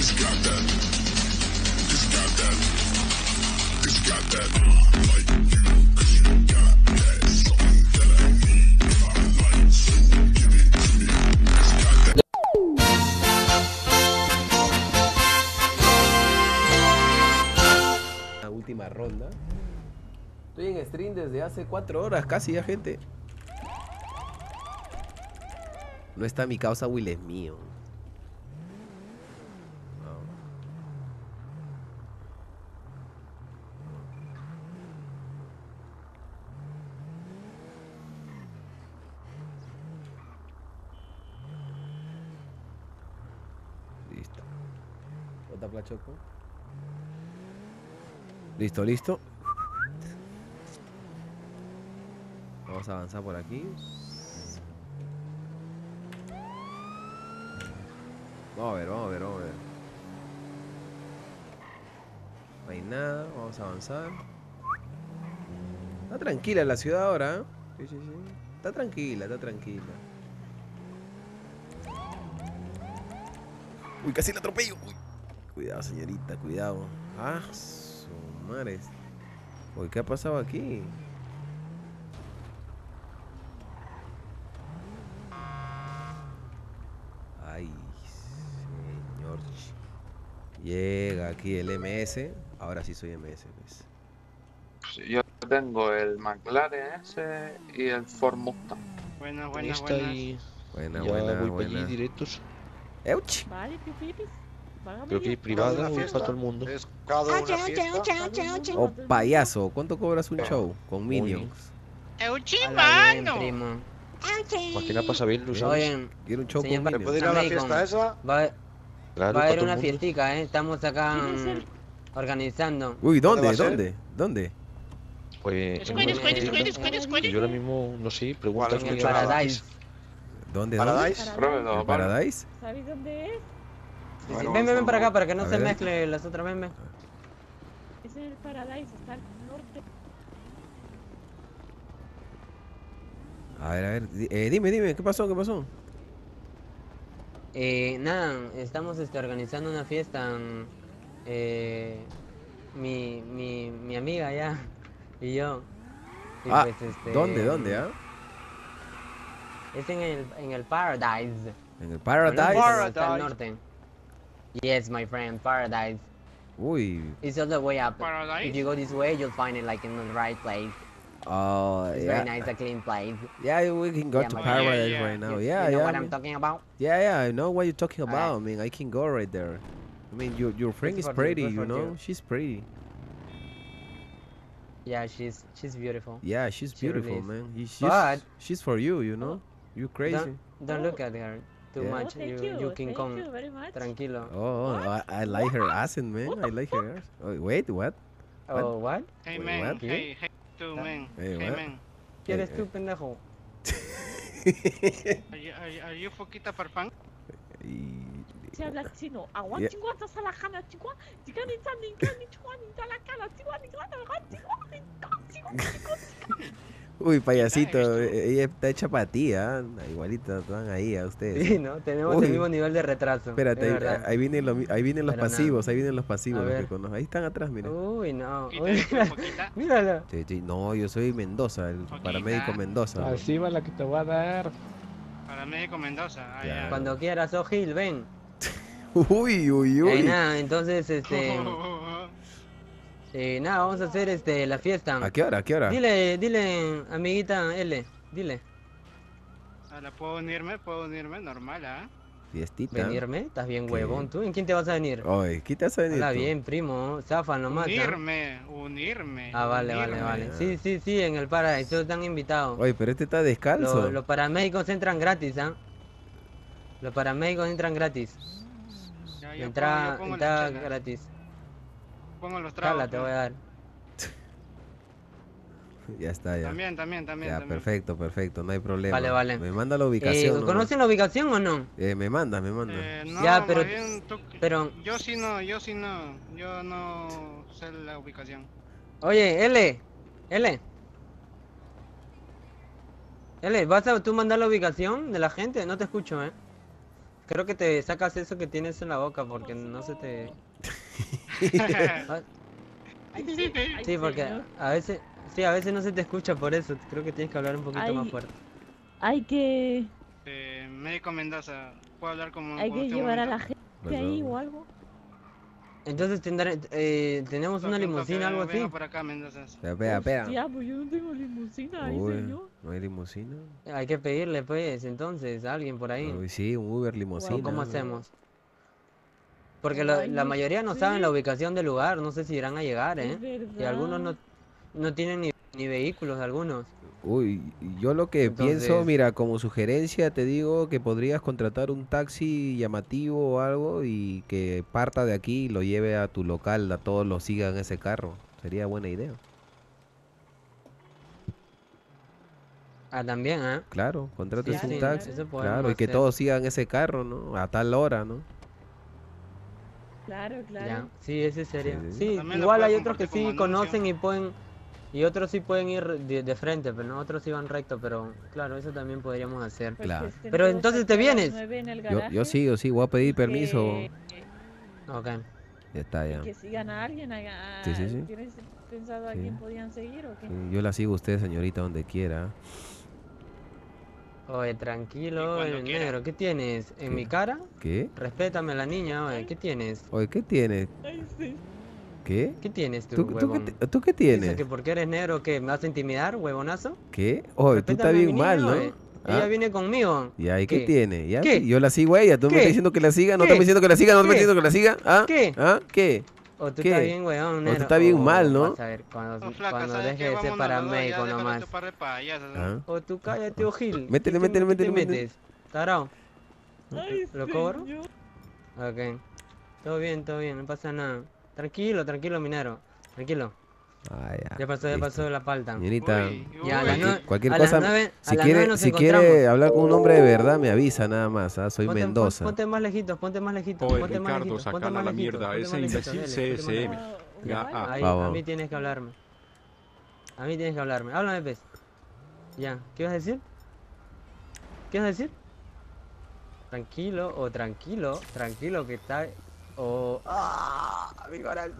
La última ronda. Estoy en stream desde hace 4 horas casi ya, gente. No está mi causa, Will es mío. Listo. Otra plachoco. Listo, listo. Vamos a avanzar por aquí. Vamos a ver, vamos a ver, vamos a ver. No hay nada, vamos a avanzar. Está tranquila la ciudad ahora, ¿eh? Sí, sí, sí. Está tranquila, está tranquila. Uy, casi la atropello. Uy. Cuidado, señorita, cuidado. Ah, su madre. Uy, ¿qué ha pasado aquí? Ay, señor. Llega aquí el MS. Ahora sí soy MS, pues. Yo tengo el McLaren S y el Ford Mustang. Buena, buena, buena. Buena, buena, buena. Directos. Euch. Vale, pipipis. Creo que es privada, es para todo el mundo. Es cada una fiesta. Oh, payaso, ¿cuánto cobras un show con Minions? Euchi, mano. Más que nada para saber, Luciano. Quiero un show con Minions. ¿Puedo ir a la fiesta esa? Va a haber una fiestica, ¿eh? Estamos acá organizando. Uy, ¿dónde? ¿Dónde? ¿Dónde? Pues... yo ahora mismo, no sé, pregunto. En el Paradise. ¿Dónde? ¿Paradise? ¿El Paradise? ¿Sabéis dónde es? Bueno, ven, ven para acá para que no se mezcle las otras, ven, ven. Es en el Paradise, está al norte. A ver, dime, dime, ¿qué pasó? ¿Qué pasó? Nada, estamos organizando una fiesta. Mi amiga ya y yo. Y ah, pues, ¿dónde? ¿Dónde? ¿Ah? Es en el Paradise. ¿En el Paradise? En el Paradise. Está al norte. Yes, my friend, Paradise. Uy. It's all the way up. Paradise? If you go this way, you'll find it like in the right place. Oh, it's yeah. Very nice, a clean place. Yeah, we can go to Paradise right now. Yeah, you know what I'm talking about? Yeah, yeah, I know what you're talking about. I mean, I can go right there. I mean, your friend is pretty, you know? She's pretty. Yeah, she's beautiful. Yeah, she's beautiful, man. She's for you, you know? You're crazy. Don't look at her. Too much, you can come. Tranquilo. Oh, I like her accent, man. I like her. Wait, what? Oh, what? Hey, man. Hey, tú, man. Hey, man. ¿Quién eres tú, pendejo? Are you foquita parfán? Si hablas chino, aguanta chingua, estás a la jana chingua. Chica, ni tan ni tan ni chua ni tan la cara chingua ni tan la cara. Uy, payasito, ella está hecha para ti, ¿ah? Igualita están ahí a ustedes. Sí, ¿no? Tenemos el mismo nivel de retraso. Espérate, ahí vienen los pasivos, ahí vienen los pasivos. Ahí están atrás, mira. Uy, no. Mírala. No, yo soy Mendoza, el paramédico Mendoza. Así va la que te voy a dar. Paramédico Mendoza. Cuando quieras, oh Gil, ven. Uy, uy, uy. Nada, entonces, nada, vamos a hacer la fiesta. ¿A qué hora? ¿A qué hora? Dile, amiguita L, dile. Ahora, ¿puedo unirme? Normal, ¿ah? Fiestita. ¿Venirme? ¿Estás bien huevón tú? ¿En quién te vas a venir? Oye, ¿quién te vas a venir? Está bien, primo, zafa nomás. Unirme. Ah, vale, unirme. Vale. Sí, en el Paradise, todos están invitados. Oye, pero está descalzo. Los paramédicos entran gratis, ¿ah? Los paramédicos entran gratis. Entra gratis. Pongo los tragos. Cala, te voy a dar. Ya está, ya. También. Ya, perfecto, no hay problema. Vale. Me manda la ubicación. ¿Conocen la ubicación o no? Me manda. No, ya, pero... Bien, tú... pero... Yo sí no. Yo no sé la ubicación. Oye, L, ¿vas a tú mandar la ubicación de la gente? No te escucho, Creo que te sacas eso que tienes en la boca porque no se te... Sí, porque a veces... Sí, a veces no se te escucha por eso. Creo que tienes que hablar un poquito más fuerte. Hay que... médico Mendoza, ¿puedo hablar como... Hay que llevar a la gente ahí o algo. Entonces tenemos una limusina, algo así. Por acá, Mendoza. Espera. Ya, pues yo no tengo limusina ahí, señor. ¿No hay limusina? Hay que pedirle, pues, entonces, a alguien por ahí. Uy, sí, un Uber limusina. ¿Cómo hacemos? Porque la mayoría no saben la ubicación del lugar, no sé si irán a llegar, y algunos no tienen ni vehículos, algunos. Uy, yo lo que pienso, mira, como sugerencia te digo que podrías contratar un taxi llamativo o algo y que parta de aquí y lo lleve a tu local, a todos los sigan ese carro. Sería buena idea. Ah, también, ¿eh? Claro, contrates un taxi, claro, y que todos sigan ese carro, ¿no? A tal hora, ¿no? Claro. Ya. Sí, ese sería. Sí, igual hay otros que sí conocen y pueden... Y otros sí pueden ir de frente, pero no, otros iban recto, pero claro, eso también podríamos hacer. Claro. Pero entonces te vienes. Yo sí, voy a pedir permiso. Ok. Ya está, ya. Que sigan a alguien. Sí. ¿Tienes pensado a quién podían seguir o qué? Yo la sigo a usted, señorita, donde quiera. Oye, tranquilo, el negro, ¿qué tienes? ¿En mi cara? ¿Qué? Respétame a la niña, oye, ¿qué tienes? Oye, ¿qué tienes? Ay, sí. ¿Qué? ¿Qué tienes tú, huevón? ¿Tú qué tienes? ¿Que porque eres negro que me vas a intimidar, huevonazo? ¿Qué? Oye, tú estás bien mal, ¿no? Ella viene conmigo. ¿Y ahí qué tiene? ¿Ya? ¿Qué? Yo la sigo a ella. ¿Tú me estás diciendo que la siga? ¿No te me diciendo que la siga? ¿No te me diciendo que la siga? ¿Ah? ¿Qué? ¿Ah? ¿Qué? O tú estás bien, huevón, negro. O tú estás bien mal, ¿no? Vas a ver, cuando deje de ser paramédico nomás. O tú cállate, ojil. Métele. Tarao. ¿Lo cobro? Ok. Todo bien, no pasa nada. Tranquilo, minero. Tranquilo. Ah, ya. Ya pasó la palta. Señorita, cualquier cosa. Si quiere hablar con un hombre de verdad, me avisa nada más. Soy Mendoza. Ponte más lejitos. Oye, ponte Ricardo, más lejitos. Sacan a la mierda. Ese imbécil CSM. A mí tienes que hablarme. Háblame, pez. Ya. ¿Qué vas a decir? Tranquilo, que está... ¡Ah! ¡Mi corazón!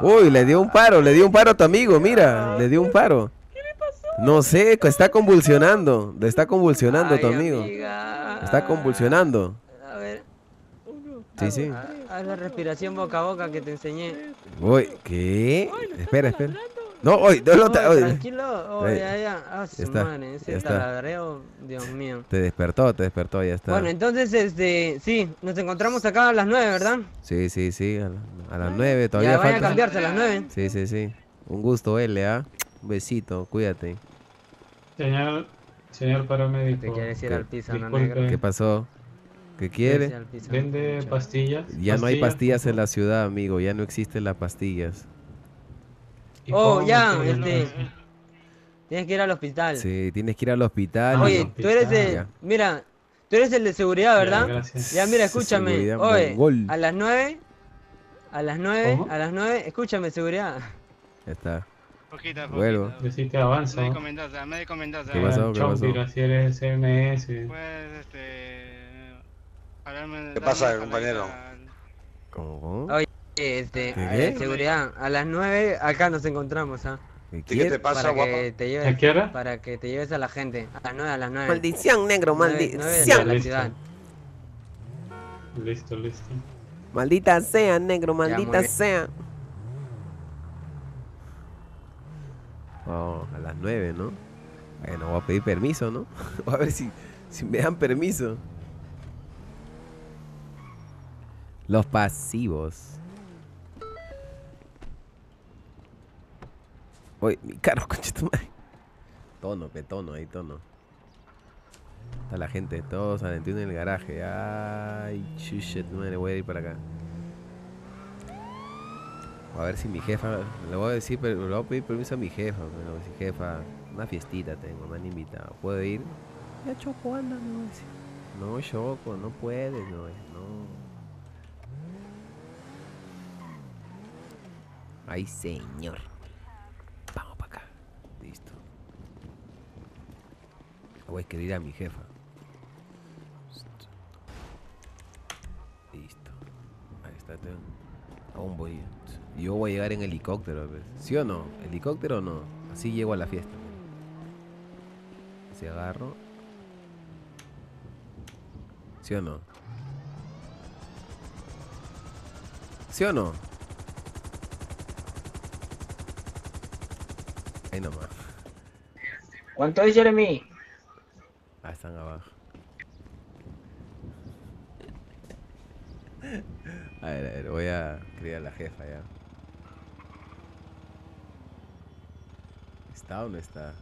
Uy, le dio un paro a tu amigo, mira, le dio un paro. ¿Qué le pasó? No sé, está convulsionando tu amigo. Amiga. Está convulsionando. A ver. Sí. Haz la respiración boca a boca que te enseñé. Uy, ¿qué? Espera. No, oye. Tranquilo, ya. Ese taladreo, Dios mío. Te despertó, ya está. Bueno, entonces, sí, nos encontramos acá a las 9, ¿verdad? Sí, a las 9, todavía falta. Ya van a cambiarse a las 9. Sí. Un gusto, L.A. Un besito, cuídate. Señor paramédico. ¿Te quieres ir al piso, no, negro? ¿Qué pasó? ¿Qué quiere? Vende pastillas. Ya no hay pastillas en la ciudad, amigo, ya no existen las pastillas. Tienes que ir al hospital. Sí, tienes que ir al hospital. Oye, tú eres el de seguridad, ¿verdad? Gracias. Ya, mira, escúchame. Oye, a las 9, escúchame, seguridad. Ya está. Poquita. Vuelvo. Deciste avanza. Me he comenzado. ¿Qué pasó? Si eres CMS. Pues, ¿Qué pasa, compañero? ¿Cómo? Oye. Seguridad, a las 9 acá nos encontramos, ¿ah? ¿Qué te pasa, guapa? ¿A qué hora? Para que te lleves a la gente, a las 9. Maldición, negro, maldición. Listo. Maldita sea, negro, maldita sea. Oh, a las 9, ¿no? Bueno, voy a pedir permiso, ¿no? Voy a ver si me dan permiso. Los pasivos. Oye, mi carro, conchetumare. Tono. Está la gente, todos adentro en el garaje. Ay, chuchet, madre, voy a ir para acá. A ver si mi jefa, le voy a decir, pero le voy a pedir permiso a mi jefa. Bueno, si jefa, una fiestita tengo, me han invitado. ¿Puedo ir? Ya Choco, anda, me voy a decir. No, Choco, no puedes, no. Ay, señor. Vamos para acá. Listo. Voy a escribir a mi jefa. estate a un boy. Yo voy a llegar en helicóptero, pues. ¿Sí o no? ¿Helicóptero o no? Así llego a la fiesta. Se agarro. ¿Sí o no? ¿Sí o no? Ahí nomás. ¿Cuánto es, Jeremy? Ah, están abajo. A ver, voy a criar a la jefa ya. ¿Está o no está?